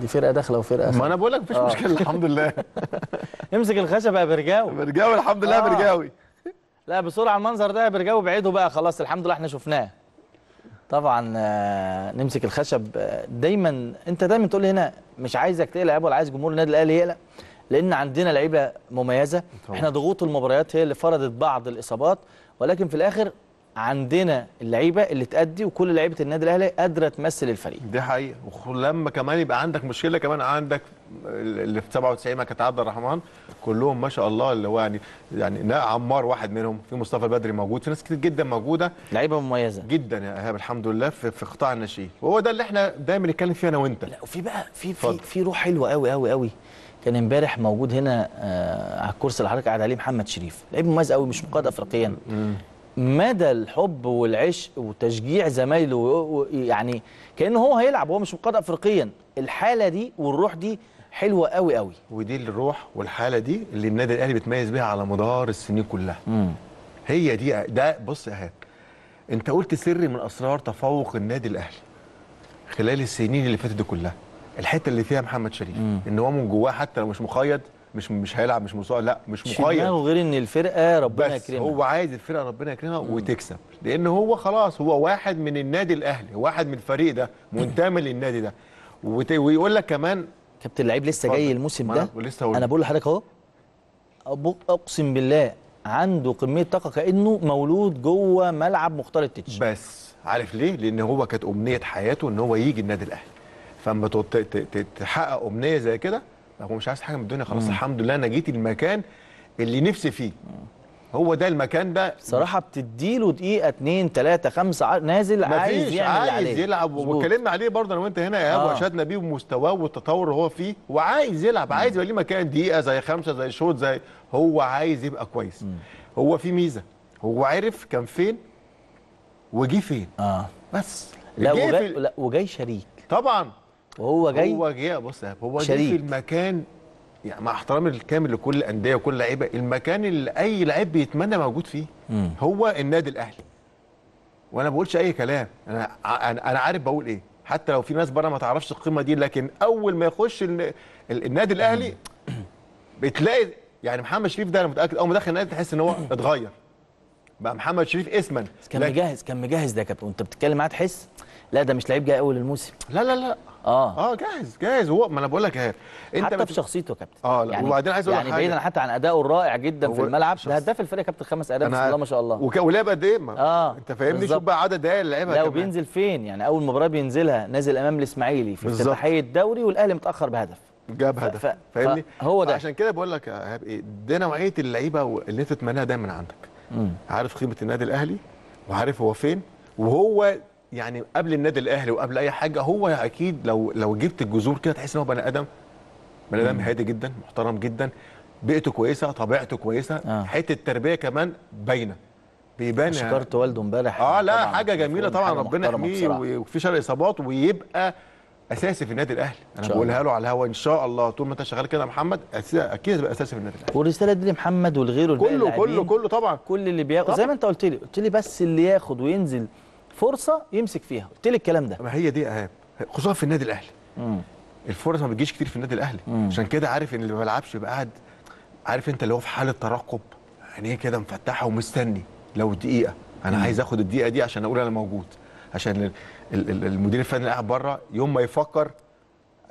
دي فرقه داخله وفرقه خارجه. ما انا بقول لك مفيش مشكله الحمد لله. امسك الخشبه يا برجاوي. برجاوي الحمد لله برجاوي. لا بسرعه المنظر ده يا برجاوي بعيده بقى خلاص الحمد لله احنا شفناه. طبعا نمسك الخشب دايما. انت دايما تقول لي هنا مش عايزك تقلق ولا عايز جمهور النادي الاهلي يقلق لان عندنا لعيبه مميزه. احنا ضغوط المباريات هي اللي فرضت بعض الاصابات ولكن في الاخر عندنا اللعيبه اللي تأدي وكل لعيبه النادي الاهلي قادره تمثل الفريق. دي حقيقه. ولما كمان يبقى عندك مشكله كمان عندك اللي في 97 ما كانت عبد الرحمن كلهم ما شاء الله اللي هو يعني عمار واحد منهم، في مصطفى بدري موجود، في ناس كتير جدا موجوده لعيبه مميزه جدا يا ايهاب الحمد لله في قطاع الناشئين وهو ده اللي احنا دايما نتكلم فيه انا وانت. لا وفي بقى في روح حلوه قوي قوي قوي. كان امبارح موجود هنا على الكرسي اللي حضرتك قاعد عليه محمد شريف، لعيب مميز قوي مش مقيد افريقيا. مدى الحب والعشق وتشجيع زمايله يعني كانه هو هيلعب وهو مش مقيد افريقيا. الحاله دي والروح دي حلوه قوي قوي ودي الروح والحاله دي اللي النادي الاهلي بيتميز بيها على مدار السنين كلها. هي دي ده. بص يا ايهاب انت قلت سر من اسرار تفوق النادي الاهلي خلال السنين اللي فاتت دي كلها، الحته اللي فيها محمد شريف ان هو من جواه حتى لو مش مقيد مش هيلعب مش مصاب لا مش مقيد غير ان الفرقه ربنا يكرمها بس هو عايز الفرقه ربنا يكرمها وتكسب لان هو خلاص هو واحد من النادي الاهلي واحد من الفريق ده منتمي للنادي ده ويقول لك كمان كابتن اللعيب لسه جاي الموسم ده انا بقول لحضرتك اهو اقسم بالله عنده كميه طاقه كانه مولود جوه ملعب مختار التتش. بس عارف ليه؟ لان هو كانت امنيه حياته ان هو يجي النادي الاهلي فاما تحقق امنيه زي كده هو مش عايز حاجه من الدنيا خلاص. الحمد لله انا جيت المكان اللي نفسي فيه. هو ده المكان ده صراحه بتديله دقيقه 2 3 5 نازل عايز يعمل اللي عليه عايز يلعب واتكلمنا عليه برضه انا وانت هنا يا ايهاب واشدنا بيه ومستواه والتطور اللي هو فيه وعايز يلعب عايز يبقى ليه مكان دقيقه زي 5 زي شوط زي هو عايز يبقى كويس. هو في ميزه هو عارف كان فين وجي فين بس لا وجاي شريك طبعا وهو جاي بص يا هو جاي في المكان يعني مع احترامي الكامل لكل الانديه وكل لعيبه المكان اللي اي لعيب بيتمنى موجود فيه هو النادي الاهلي. وانا ما بقولش اي كلام انا عارف بقول ايه حتى لو في ناس بره ما تعرفش القيمه دي لكن اول ما يخش النادي الاهلي بتلاقي يعني محمد شريف ده انا متاكد اول ما دخل النادي تحس ان هو اتغير بقى محمد شريف اسما كان مجهز ده يا كابتن وانت بتتكلم معاه تحس لا ده مش لعيب جاي اول الموسم لا جاهز هو ما انا بقول لك اهي حتى في شخصيته يا كابتن يعني وبعدين عايز اقول لك يعني بعيدا حتى عن ادائه الرائع جدا في الملعب ده هداف الفريق كابتن 5 اهداف بسم الله ما شاء الله ولعب قد ايه انت فاهمني شوف بقى عدد دقايق اللي لعبها كمان لو بينزل فين يعني اول مباراه بينزلها نازل امام الاسماعيلي في افتتاحيه الدوري والاهلي متاخر بهدف جاب هدف فاهمني هو ده عشان كده بقول لك يا ايهاب ايه ده نوعيه اللعيبه اللي انت تتمناها دايما عندك عارف قيمه النادي الاهلي وعارف هو فين وهو يعني قبل النادي الاهلي وقبل اي حاجه هو اكيد لو جبت الجذور كده تحس ان هو بني ادم هادي جدا محترم جدا بيئته كويسه طبيعته كويسه حته التربيه كمان باينه بيبان شكرت والده امبارح لا حاجه جميله طبعا ربنا يحميه وفي شر اصابات ويبقى اساسي في النادي الاهلي انا بقولها له على الهوا ان شاء الله طول ما انت شغال كده يا محمد اكيد هتبقى اساسي في النادي الاهلي والرساله دي لمحمد ولغيره كله طبعا كل اللي بياخد زي ما انت قلت لي بس اللي ياخد وينزل فرصه يمسك فيها قلت لي الكلام ده ما هي دي اهم خصوصا في النادي الاهلي الفرص ما بتجيش كتير في النادي الاهلي عشان كده عارف ان اللي ما بيلعبش يبقى قاعد عارف انت اللي هو في حاله ترقب عينيه كده مفتحه ومستني لو دقيقه انا عايز اخد الدقيقه دي عشان اقول انا موجود عشان المدير الفني اللي قاعد بره يوم ما يفكر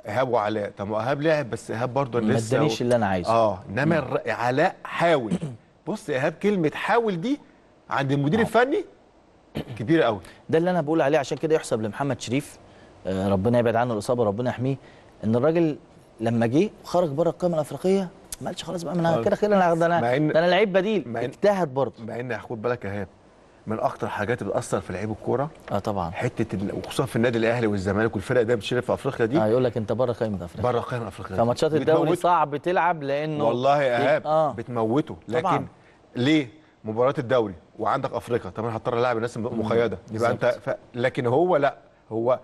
ايهاب وعلاء طب ما ايهاب لعب بس ايهاب برضه لسه ما ادانيش اللي انا عايزه انما علاء حاول بص ايهاب كلمه حاول دي عند المدير الفني كبيرة قوي ده اللي انا بقول عليه عشان كده يحسب لمحمد شريف ربنا يبعد عنه الاصابه ربنا يحميه ان الراجل لما جه خرج بره القائمه الافريقيه ما قالش خلاص بقى انا كده انا لعيب بديل اجتهد برضه مع ان خد بالك يا ايهاب من اكتر الحاجات اللي بتاثر في لعيب الكوره طبعا حته وخصوصا في النادي الاهلي والزمالك والفرق ده بتشرف في افريقيا دي يقول لك انت بره قائمه افريقيا فماتشات الدوري صعب تلعب لانه والله يا ايهاب بتموته لكن طبعاً. ليه مباراه الدوري وعندك افريقيا طبعا هتضطر لاعب الناس مقيده يبقى انت لكن هو لا هو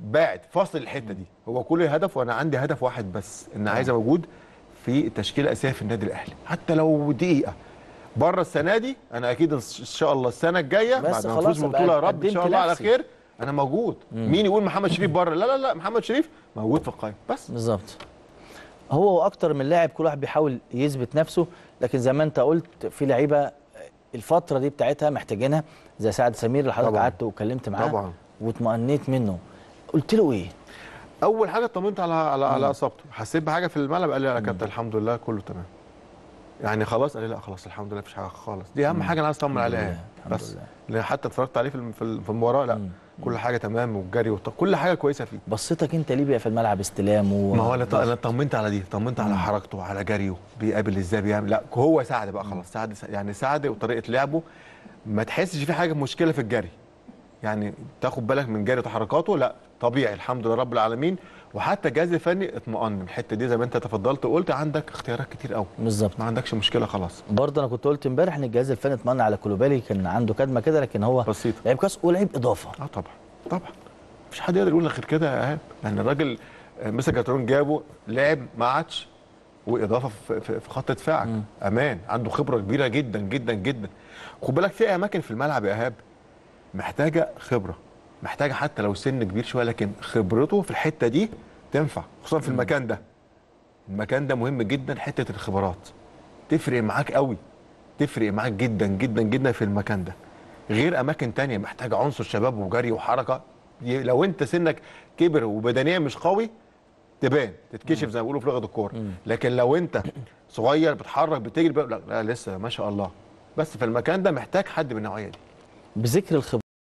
باعد فاصل الحته دي هو كل هدف وانا عندي هدف واحد بس ان عايز موجود في التشكيله الاساسيه في النادي الاهلي حتى لو دقيقه بره السنه دي انا اكيد ان شاء الله السنه الجايه بعد ما نفوز بالبطوله يا رب ان شاء الله على خير انا موجود. مين يقول محمد شريف بره؟ لا لا لا، محمد شريف موجود في القائمه بس. بالظبط، هو اكتر من لاعب كل واحد بيحاول يثبت نفسه، لكن زي ما انت قلت في لعيبه الفتره دي بتاعتها محتاجينها، زي سعد سمير اللي حضرتك قعدت واتكلمت معاه طبعا واطمأنيت منه. قلت له ايه؟ اول حاجه اطمنت على اصابته، حسيت بحاجه في الملعب قال لي يا كابتن الحمد لله كله تمام. يعني خلاص، قال لي لا خلاص الحمد لله مفيش حاجه خالص، دي اهم حاجه انا عايز اطمن عليها بس، لان حتى اتفرجت عليه في المباراه لا كل حاجه تمام، والجري كل حاجه كويسه فيه. بصيتك انت ليه بقى في الملعب استلامه؟ ما هو انا اطمنت على دي، اطمنت على حركته، على جريه، بيقابل ازاي، بيعمل، لا هو سعد بقى خلاص، سعد يعني سعد وطريقه لعبه ما تحسش في حاجه مشكله في الجري، يعني تاخد بالك من جري وتحركاته، لا طبيعي الحمد لله رب العالمين. وحتى الجهاز الفني اطمئن من الحته دي زي ما انت تفضلت وقلت، عندك اختيارات كتير قوي بالظبط، ما عندكش مشكله خلاص. برضه انا كنت قلت امبارح ان الجهاز الفني اطمئن على كلوبالي، كان عنده كدمه كده لكن هو بسيطه، لعيب كاس ولعيب اضافه. طبعا طبعا، مفيش حد يقدر يقول غير كده يا ايهاب، لان الراجل مسك جاترون جابه لعب ما عادش، واضافه في خط دفاعك، امان عنده خبره كبيره جدا جدا جدا. خد بالك في اماكن في الملعب يا ايهاب محتاجه خبره، محتاجه حتى لو سن كبير شويه، لكن خبرته في الحته دي تنفع، خصوصا في المكان ده. المكان ده مهم جدا، حته الخبرات تفرق معاك قوي، تفرق معاك جدا جدا جدا في المكان ده، غير اماكن تانية محتاجه عنصر شباب وجري وحركه. لو انت سنك كبر وبدنيا مش قوي تبان، تتكشف زي ما بيقولوا في لغه الكوره، لكن لو انت صغير بتحرك بتجري لا لسه ما شاء الله، بس في المكان ده محتاج حد بالنوعيه دي. بذكر الخبرات